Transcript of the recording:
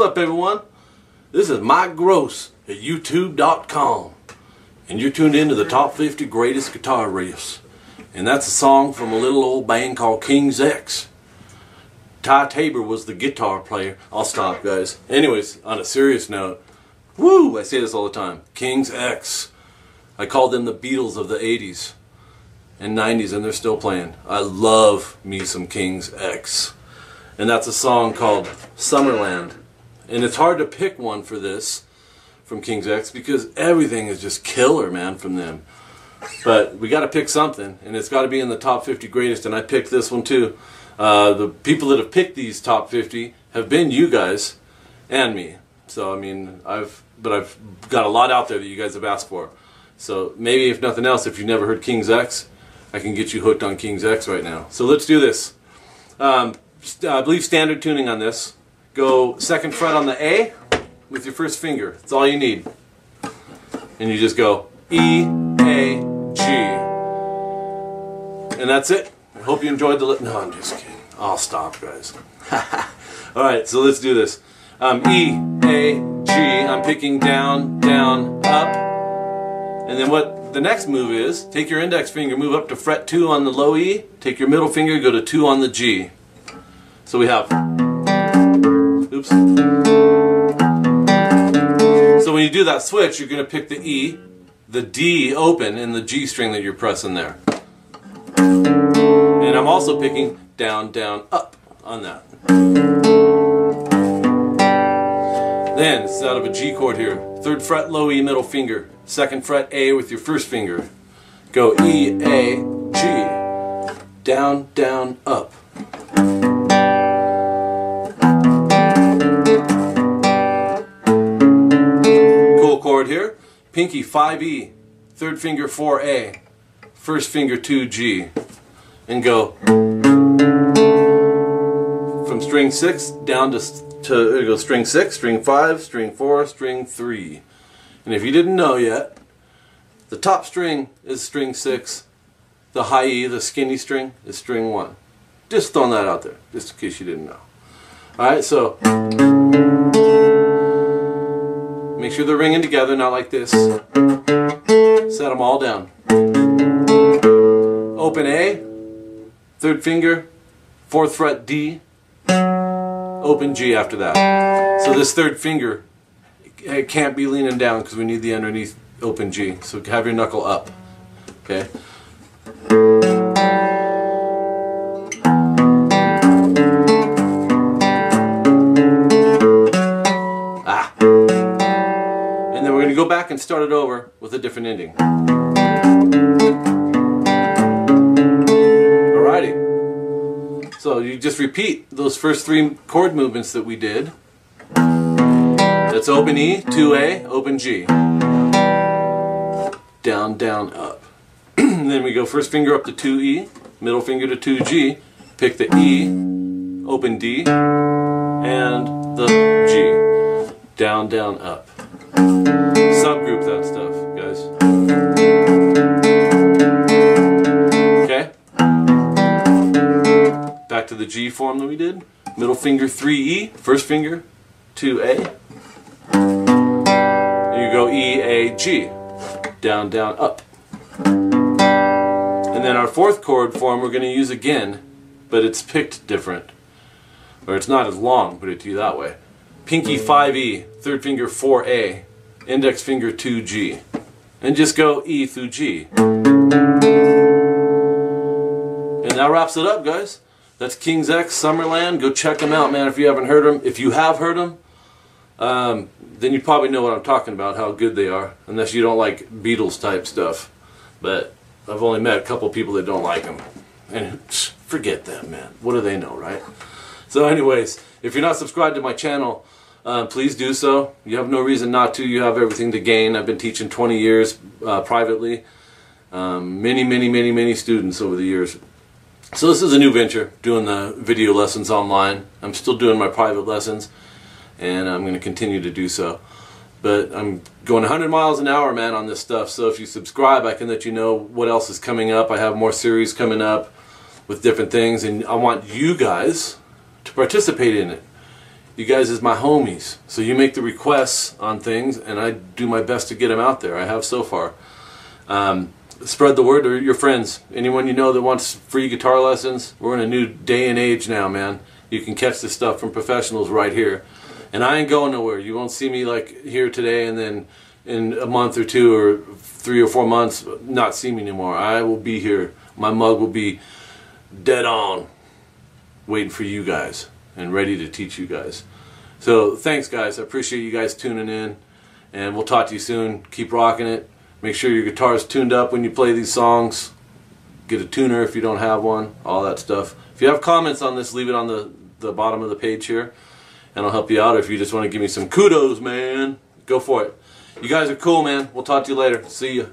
What's up, everyone? This is Mike Gross at YouTube.com, and you're tuned into the top 50 greatest guitar riffs. And that's a song from a little old band called King's X. Ty Tabor was the guitar player. I'll stop, guys. Anyways, on a serious note, woo! I say this all the time. King's X. I call them the Beatles of the 80s and 90s, and they're still playing. I love me some King's X. And that's a song called Summerland. And it's hard to pick one for this from King's X because everything is just killer, man, from them. But we got to pick something, and it's got to be in the top 50 greatest, and I picked this one too. The people that have picked these top 50 have been you guys and me. So, I mean, I've got a lot out there that you guys have asked for. So maybe if nothing else, if you've never heard King's X, I can get you hooked on King's X right now. So let's do this. I believe standard tuning on this. Go second fret on the A with your first finger. That's all you need. And you just go E, A, G. And that's it. I hope you enjoyed the... No, I'm just kidding. I'll stop, guys. Alright, so let's do this. E, A, G. I'm picking down, down, up. And then what the next move is, take your index finger, move up to fret 2 on the low E. Take your middle finger, go to 2 on the G. So we have, oops. So when you do that switch, you're going to pick the E, the D open, and the G string that you're pressing there. And I'm also picking down, down, up on that. Then, it's out of a G chord here. Third fret, low E, middle finger. Second fret, A with your first finger. Go E, A, G. Down, down, up. Here, pinky 5E, third finger 4A, first finger 2G, and go from string 6 down to go string 6, string 5, string 4, string 3. And if you didn't know yet, the top string is string 6, the high E, the skinny string, is string 1. Just throwing that out there, just in case you didn't know. Alright, so make sure they're ringing together, not like this. Set them all down. Open A, third finger, fourth fret D, open G after that. So this third finger, it can't be leaning down because we need the underneath open G. So have your knuckle up, okay? Go back and start it over with a different ending. Alrighty. So you just repeat those first three chord movements that we did. That's open E, 2A, open G. Down, down, up. Then we go first finger up to 2E, middle finger to 2G, pick the E, open D, and the G. Down, down, up. Subgroup that stuff, guys. Okay? Back to the G form that we did. Middle finger 3E, first finger 2A. You go E, A, G. Down, down, up. And then our fourth chord form we're going to use again, but it's picked different. Or it's not as long, but it's that way. Pinky 5E, third finger 4A, index finger 2G, and just go E through G. And that wraps it up, guys. That's King's X, Summerland. Go check them out, man, if you haven't heard them. If you have heard them, then you probably know what I'm talking about, how good they are, unless you don't like Beatles type stuff. But I've only met a couple people that don't like them. And forget them, man. What do they know, right? So anyways, if you're not subscribed to my channel, please do so. You have no reason not to. You have everything to gain. I've been teaching 20 years privately. Many, many, many, many students over the years. So this is a new venture, doing the video lessons online. I'm still doing my private lessons, and I'm going to continue to do so. But I'm going 100 miles an hour, man, on this stuff. So if you subscribe, I can let you know what else is coming up. I have more series coming up with different things, and I want you guys to participate in it. you guys is my homies, so you make the requests on things and I do my best to get them out there. I have so far. Spread the word to your friends, anyone you know that wants free guitar lessons. We're in a new day and age now, man. You can catch this stuff from professionals right here, and I ain't going nowhere. You won't see me like here today and then in a month or two or 3 or 4 months not see me anymore. I will be here. My mug will be dead on, waiting for you guys and ready to teach you guys. So thanks guys, I appreciate you guys tuning in, and we'll talk to you soon. Keep rocking it. Make sure your guitar is tuned up when you play these songs. Get a tuner if you don't have one, all that stuff. If you have comments on this, leave it on the bottom of the page here, and I'll help you out. Or if you just want to give me some kudos, man, go for it. You guys are cool, man. We'll talk to you later. See ya.